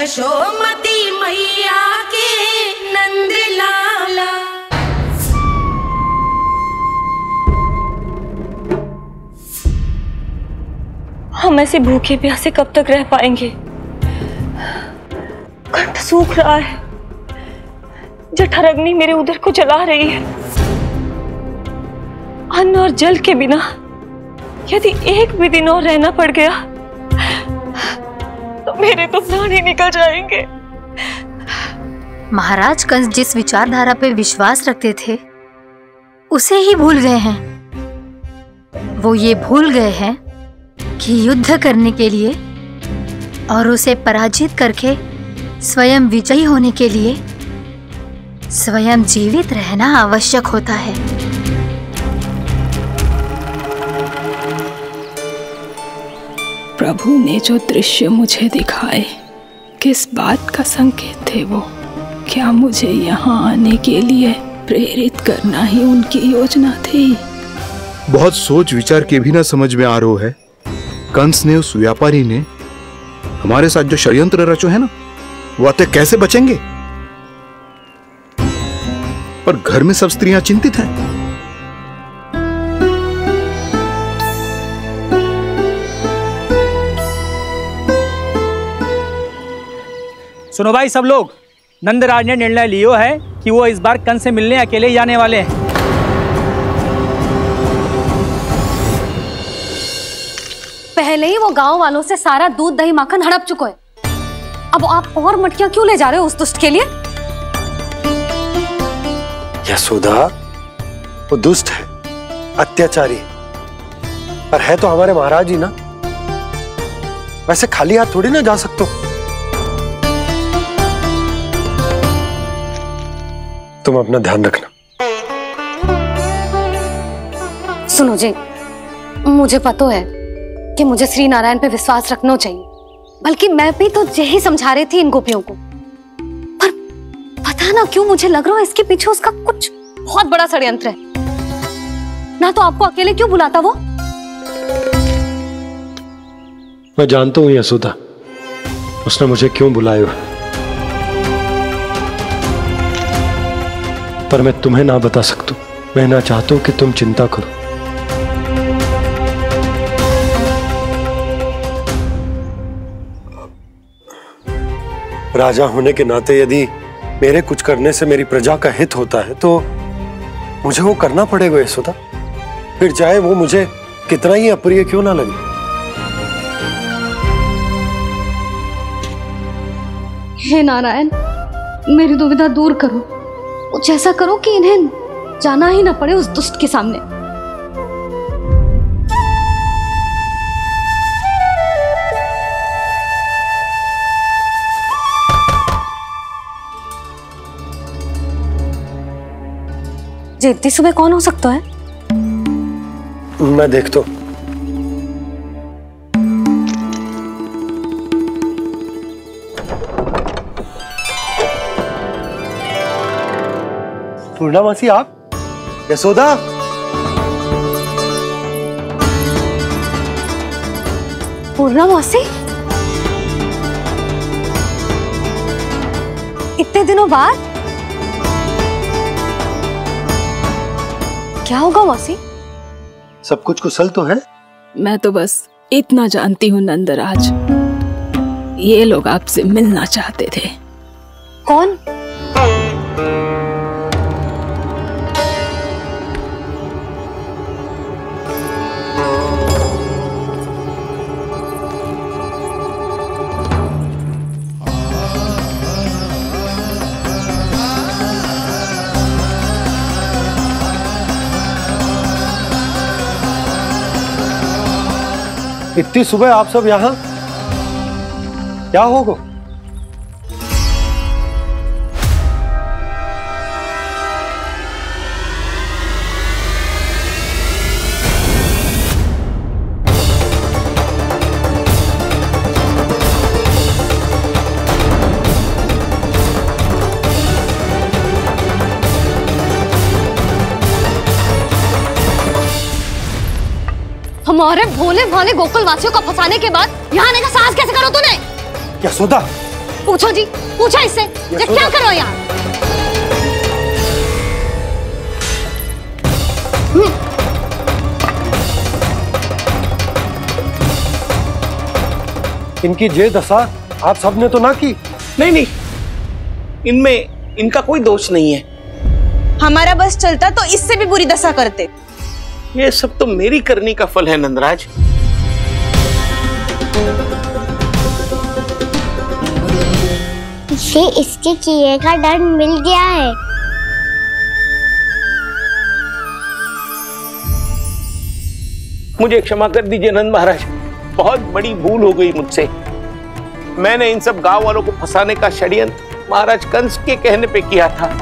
यशोमती मईया के नंदलाला। हम ऐसे भूखे प्यासे कब तक रह पाएंगे? कंठ सूख रहा है, जठरगनी मेरे उदर को जला रही है। अन्न और जल के बिना यदि एक भी दिन और रहना पड़ गया तो मेरे तो प्राण ही निकल जाएंगे। महाराज कंस जिस विचारधारा पे विश्वास रखते थे उसे ही भूल गए हैं। वो ये भूल गए हैं कि युद्ध करने के लिए और उसे पराजित करके स्वयं विजयी होने के लिए स्वयं जीवित रहना आवश्यक होता है। प्रभु ने जो दृश्य मुझे दिखाए, किस बात का संकेत थे वो? क्या मुझे यहाँ आने के लिए प्रेरित करना ही उनकी योजना थी? बहुत सोच विचार के भी ना समझ में आ रहा है। कंस ने, उस व्यापारी ने हमारे साथ जो षड्यंत्र रचो है ना, वो अतः कैसे बचेंगे? पर घर में सब स्त्रियां चिंतित हैं। सुनो भाई सब लोग, नंदराज ने निर्णय लियो है कि वो इस बार कंस से मिलने अकेले जाने वाले हैं। पहले ही वो गांव वालों से सारा दूध दही माखन हड़प चुको है। अब आप और मटकियां क्यों ले जा रहे हो उस दुष्ट के लिए? यशोदा, वो दुष्ट है, अत्याचारी है, पर है तो हमारे महाराज ही ना। वैसे खाली हाथ थोड़ी ना जा सकते। तुम अपना ध्यान रखना। सुनो जी, मुझे पता है कि मुझे श्री नारायण पे विश्वास रखना चाहिए, बल्कि मैं भी तो यही समझा रही थी इन गोपियों को। पर पता ना क्यों मुझे लग रहा है इसके पीछे उसका कुछ बहुत बड़ा षड्यंत्र है। ना तो आपको अकेले क्यों बुलाता वो? मैं जानता हूं यशोदा, उसने मुझे क्यों बुलाया, पर मैं तुम्हें ना बता सकता। मैं ना चाहता हूं कि तुम चिंता करो। राजा होने के नाते यदि मेरे कुछ करने से मेरी प्रजा का हित होता है तो मुझे वो करना पड़ेगा यशोदा, फिर चाहे वो मुझे कितना ही अप्रिय क्यों ना लगे। हे नारायण, मेरी दुविधा दूर करो। कुछ ऐसा करो कि इन्हें जाना ही ना पड़े उस दुष्ट के सामने। जी, इतनी सुबह कौन हो सकता है? मैं देखता हूं। पूर्णा मासी, आप? यशोदा, पूर्णा मासी, इतने दिनों बाद क्या होगा मासी? सब कुछ कुशल तो है? मैं तो बस इतना जानती हूँ नंदराज, ये लोग आपसे मिलना चाहते थे। कौन? इतनी सुबह आप सब यहाँ क्या होगा? हमारे भोले भाले गोकुल वासियों को फंसाने के बाद यहाँ आने का साहस कैसे करो तूने? यशोदा, पूछो जी, पूछो इससे क्या करो यार। इनकी जे दशा आप सबने तो ना की। नहीं नहीं, इनमें इनका कोई दोष नहीं है। हमारा बस चलता तो इससे भी बुरी दशा करते। ये सब तो मेरी करनी का फल है नंदराज। इसे इसके किए का दंड मिल गया है। मुझे क्षमा कर दीजिए नंद महाराज, बहुत बड़ी भूल हो गई मुझसे। मैंने इन सब गांव वालों को फंसाने का षड्यंत्र महाराज कंस के कहने पे किया था।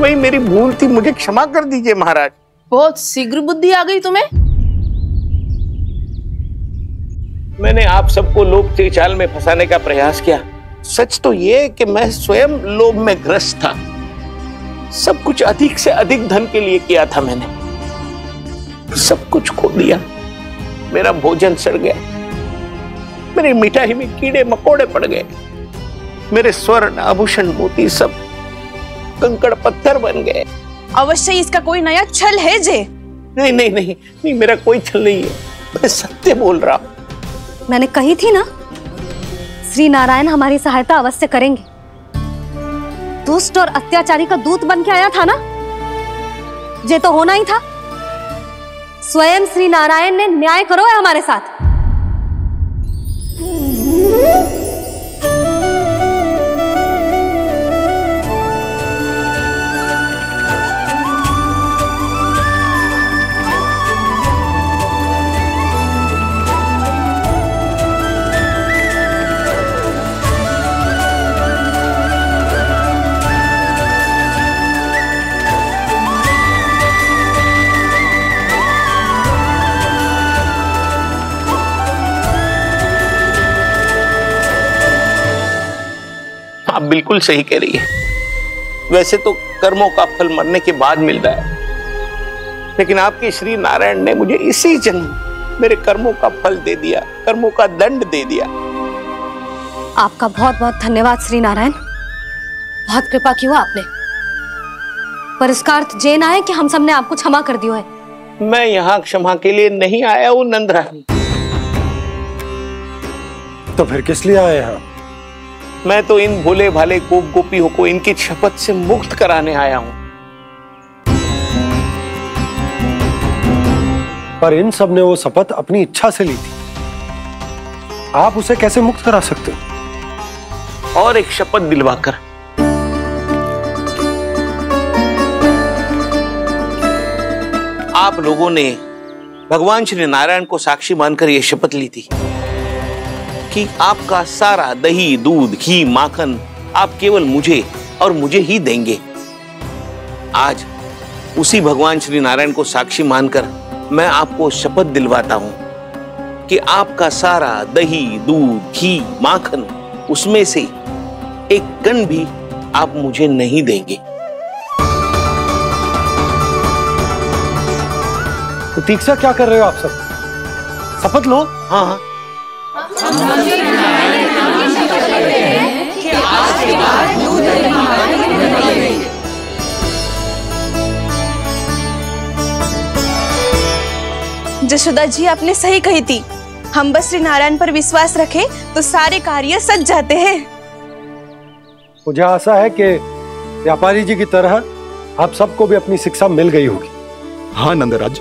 वही मेरी भूल थी, मुझे क्षमा कर दीजिए महाराज। बहुत शीघ्र बुद्धि आ गई तुम्हें। मैंने आप सबको लोभ की चाल में फंसाने का प्रयास किया। सच तो ये कि मैं स्वयं लोभ में ग्रस्त था। सब कुछ अधिक से अधिक धन के लिए किया था मैंने। सब कुछ खो दिया। मेरा भोजन सड़ गया, मेरी मिठाई में कीड़े मकोड़े पड़ गए, मेरे स्वर्ण आभूषण मोती सब कंकड़ पत्थर बन गए। अवश्य इसका कोई नया छल है जे। नहीं नहीं नहीं नहीं, मेरा कोई छल नहीं है, मैं सत्य बोल रहा हूँ। मैंने कही थी ना, श्री नारायण हमारी सहायता अवश्य करेंगे। दुष्ट और अत्याचारी का दूत बन के आया था ना, ये तो होना ही था। स्वयं श्री नारायण ने न्याय करो है हमारे साथ। बिल्कुल सही कह रही है। वैसे तो कर्मों का फल मरने के बाद मिलता है, लेकिन आपके श्री नारायण ने मुझे इसी जन्म मेरे कर्मों का फल दे दिया, कर्मों का दंड दे दिया। आपका बहुत बहुत धन्यवाद श्री नारायण, बहुत कृपा की हुआ आपने। पर इसका अर्थ ये ना है कि हम सबने आपको क्षमा कर दिया है। मैं यहाँ क्षमा के लिए नहीं आया हूँ नंदरानी। तो फिर किस लिए आए हैं? मैं तो इन भोले भाले गोप गोपियों को इनकी शपथ से मुक्त कराने आया हूं। पर इन सब ने वो शपथ अपनी इच्छा से ली थी, आप उसे कैसे मुक्त करा सकते हो? और एक शपथ दिलवाकर। आप लोगों ने भगवान श्री नारायण को साक्षी मानकर यह शपथ ली थी कि आपका सारा दही दूध घी माखन आप केवल मुझे और मुझे ही देंगे। आज उसी भगवान श्री नारायण को साक्षी मानकर मैं आपको शपथ दिलवाता हूं कि आपका सारा दही दूध घी माखन उसमें से एक कण भी आप मुझे नहीं देंगे। प्रतीक्षा क्या कर रहे हो आप सब? शपथ लो। हाँ हाँ, जशोदा जी आपने सही कही थी, हम बस श्री नारायण पर विश्वास रखें तो सारे कार्य सच जाते हैं। मुझे आशा है कि व्यापारी जी की तरह आप सबको भी अपनी शिक्षा मिल गई होगी। हाँ नंदराज,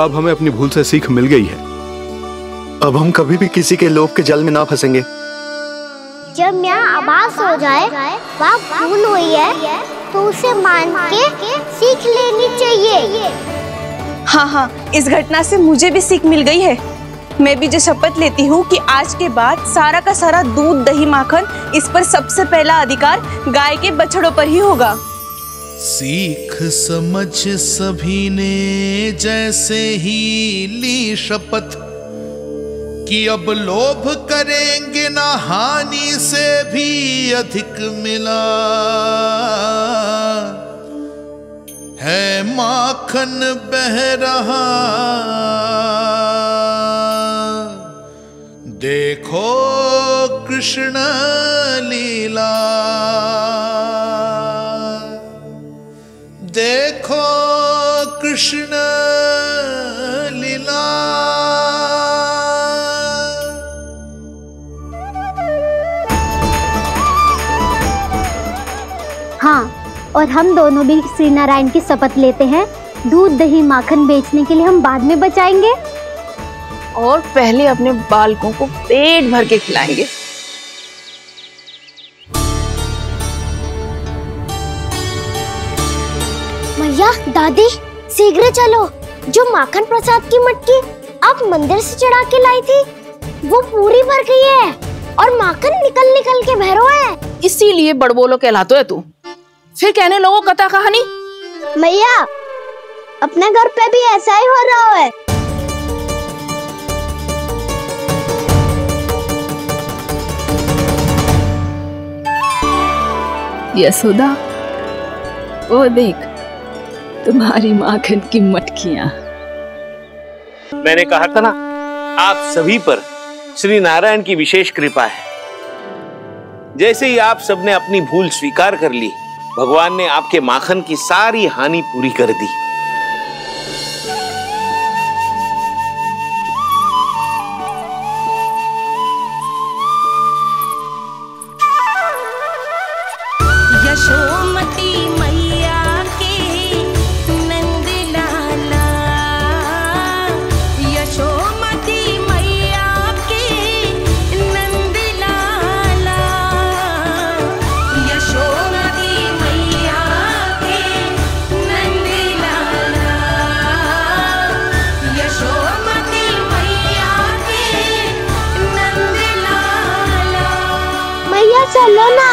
अब हमें अपनी भूल से सीख मिल गई है। अब हम कभी भी किसी के लोभ के जल में ना फंसेंगे। जब यहाँ आभास हो जाए वह भूल हुई है तो उसे मान के सीख लेनी चाहिए। हाँ हाँ, इस घटना से मुझे भी सीख मिल गई है। मैं भी जो शपथ लेती हूँ कि आज के बाद सारा का सारा दूध दही माखन, इस पर सबसे पहला अधिकार गाय के बछड़ों पर ही होगा। सीख समझ सभी ने जैसे ही ली शपथ कि अब लोभ करेंगे ना, हानि से भी अधिक मिला है माखन बह रहा, देखो कृष्ण लीला, देखो कृष्ण लीला। हाँ, और हम दोनों भी श्री नारायण की शपथ लेते हैं, दूध दही माखन बेचने के लिए हम बाद में बचाएंगे और पहले अपने बालकों को पेट भर के खिलाएंगे। मैया दादी शीघ्र चलो, जो माखन प्रसाद की मटकी आप मंदिर से चढ़ा के लाई थी वो पूरी भर गई है और माखन निकल निकल के भरो है, इसीलिए बड़बोलो कहलाते है तू। फिर कहने लोगों कथा कहानी। मैया अपने घर पे भी ऐसा ही हो रहा है। यशोदा, वो देख तुम्हारी माखन की मटकियां। मैंने कहा था ना, आप सभी पर श्री नारायण की विशेष कृपा है। जैसे ही आप सबने अपनी भूल स्वीकार कर ली, भगवान ने आपके माखन की सारी हानि पूरी कर दी। यशोमती मईया के नंदलाला, यशोमती मईया के नंदलाला, यशोमती मईया के नंदलाला, यशोमती मईया के नंदलाला। मैया चलो ना।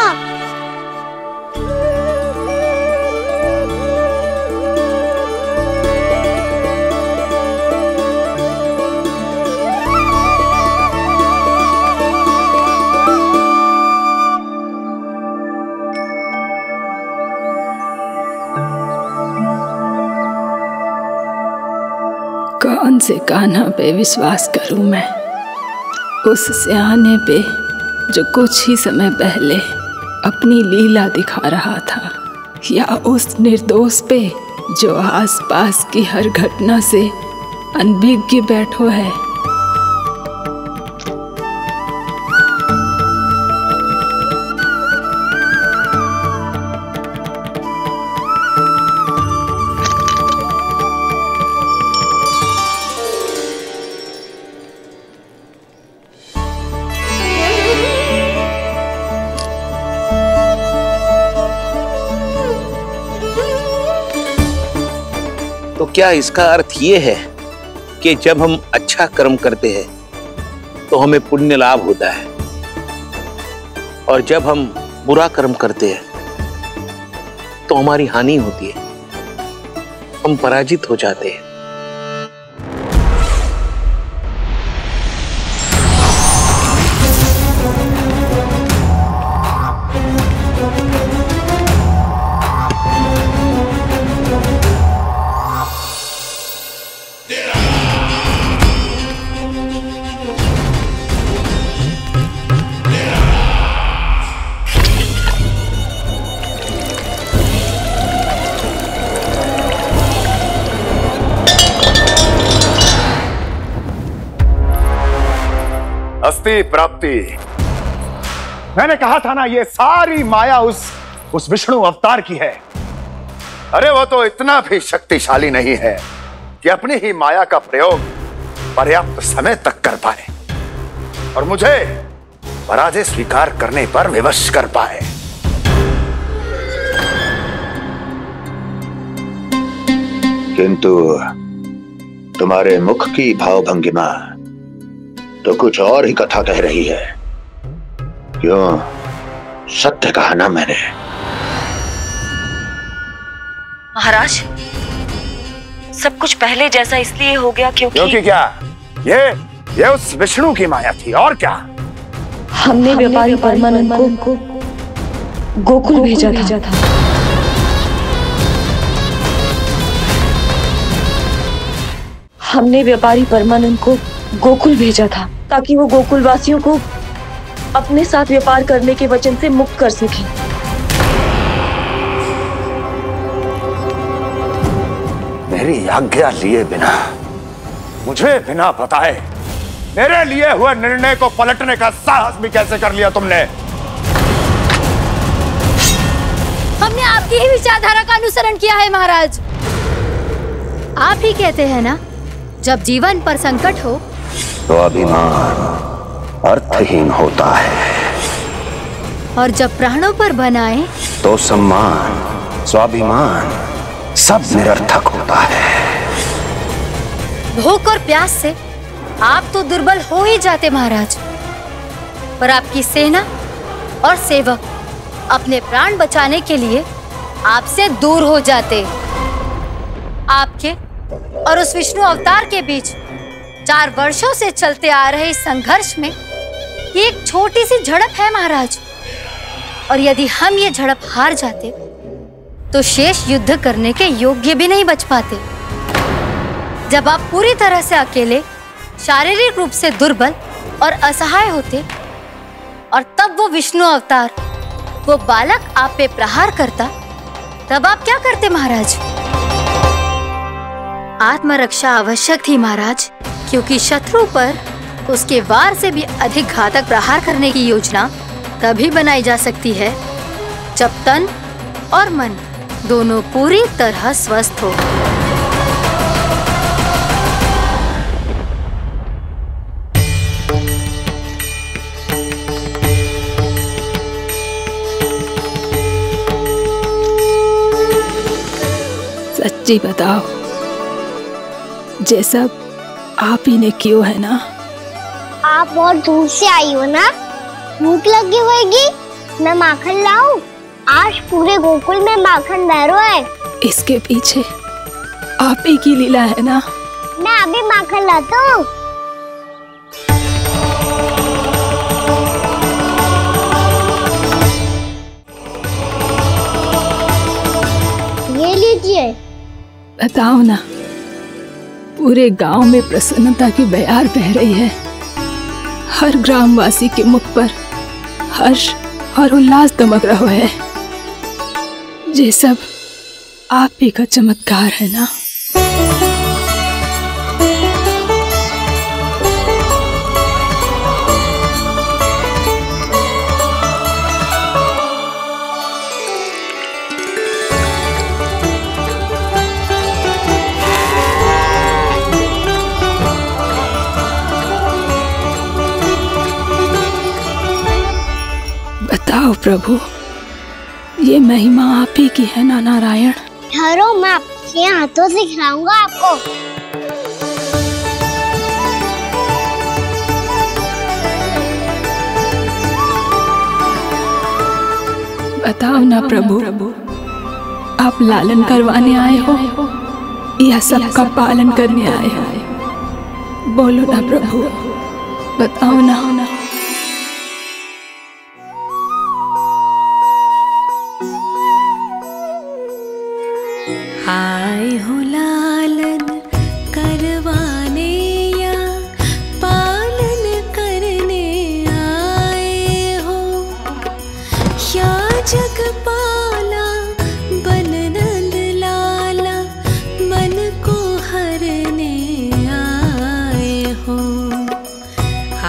कौन से कान्हा पे विश्वास करूं मैं, उस सयाने पे जो कुछ ही समय पहले अपनी लीला दिखा रहा था, या उस निर्दोष पे जो आसपास की हर घटना से अनभिज्ञ बैठो है। तो क्या इसका अर्थ ये है कि जब हम अच्छा कर्म करते हैं तो हमें पुण्य लाभ होता है, और जब हम बुरा कर्म करते हैं तो हमारी हानि होती है, हम पराजित हो जाते हैं। प्राप्ति। मैंने कहा था ना, ये सारी माया उस विष्णु अवतार की है। अरे वो तो इतना भी शक्तिशाली नहीं है कि अपनी ही माया का प्रयोग पर्याप्त समय तक कर पाए और मुझे पराजय स्वीकार करने पर विवश कर पाए। किंतु तुम्हारे मुख की भावभंगिमा तो कुछ और ही कथा कह रही है। क्यों, सत्य कहा ना मैंने? महाराज, सब कुछ पहले जैसा इसलिए हो गया क्योंकि क्या? ये उस विष्णु की माया थी और क्या। हमने व्यापारी परमानन्त को गोकुल भेजा था। हमने व्यापारी परमानन्त को गोकुल भेजा था। ताकि वो गोकुल वासियों को अपने साथ व्यापार करने के वचन से मुक्त कर सके। मेरी आज्ञा लिए बिना, मुझे बिना बताए मेरे लिए हुए निर्णय को पलटने का साहस भी कैसे कर लिया तुमने? हमने आपकी ही विचारधारा का अनुसरण किया है महाराज। आप ही कहते हैं ना, जब जीवन पर संकट हो तो अभिमान अर्थहीन होता है, और जब प्राणों पर बनाए तो सम्मान स्वाभिमान सब निरर्थक होता है। भूख और प्यास से आप तो दुर्बल हो ही जाते महाराज, पर आपकी सेना और सेवक अपने प्राण बचाने के लिए आपसे दूर हो जाते। आपके और उस विष्णु अवतार के बीच 4 वर्षों से चलते आ रहे इस संघर्ष में ये एक छोटी सी झड़प है महाराज, और यदि हम ये झड़प हार जाते तो शेष युद्ध करने के योग्य भी नहीं बच पाते। जब आप पूरी तरह से अकेले, शारीरिक रूप से दुर्बल और असहाय होते, और तब वो विष्णु अवतार, वो बालक आप पे प्रहार करता, तब आप क्या करते महाराज? आत्मरक्षा आवश्यक थी महाराज, क्योंकि शत्रु पर उसके वार से भी अधिक घातक प्रहार करने की योजना तभी बनाई जा सकती है जब तन और मन दोनों पूरी तरह स्वस्थ हो। सच्ची बताओ, जैसा आप ही ने क्यों है ना? आप बहुत दूर से आई हो ना, भूख लगी होगी। मैं माखन लाऊं? आज पूरे गोकुल में माखन बह रहा है। इसके पीछे आप ही की लीला है ना? मैं अभी माखन लाता हूँ। ये लीजिए। बताओ ना, पूरे गांव में प्रसन्नता की बयार बह रही है। हर ग्रामवासी के मुख पर हर्ष और उल्लास दमक रहा है। ये सब आप ही का चमत्कार है ना? प्रभु, ये महिमा आप ही की है ना नारायण? ठहरो, मैं आपके हाथों से खिलाऊंगा आपको। बताओ ना प्रभु, आप लालन करवाने आए हो या सबका पालन करने आए हो? बोलो ना प्रभु, बताओ ना। आए हो लालन करवाने या पालन करने आए हो, या जगपाला बन नंदलाला मन को हरने आए हो।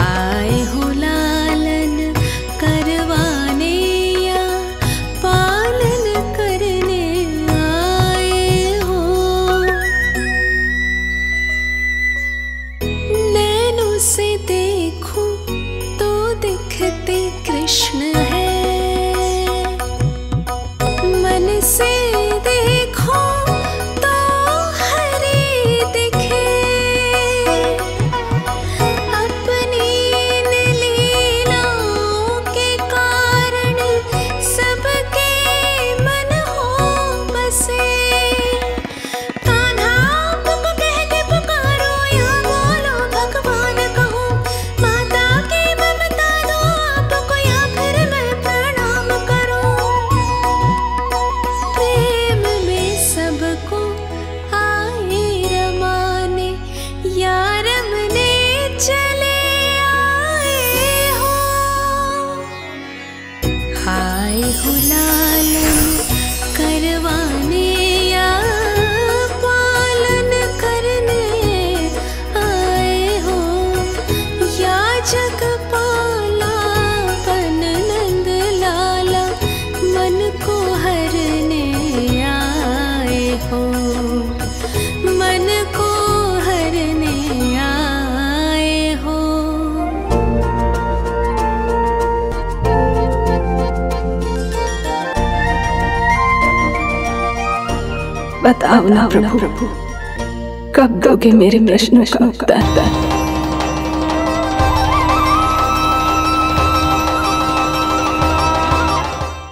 आए हो बताओ ना प्रभु, कब दोगे मेरे प्रश्नों का उत्तर?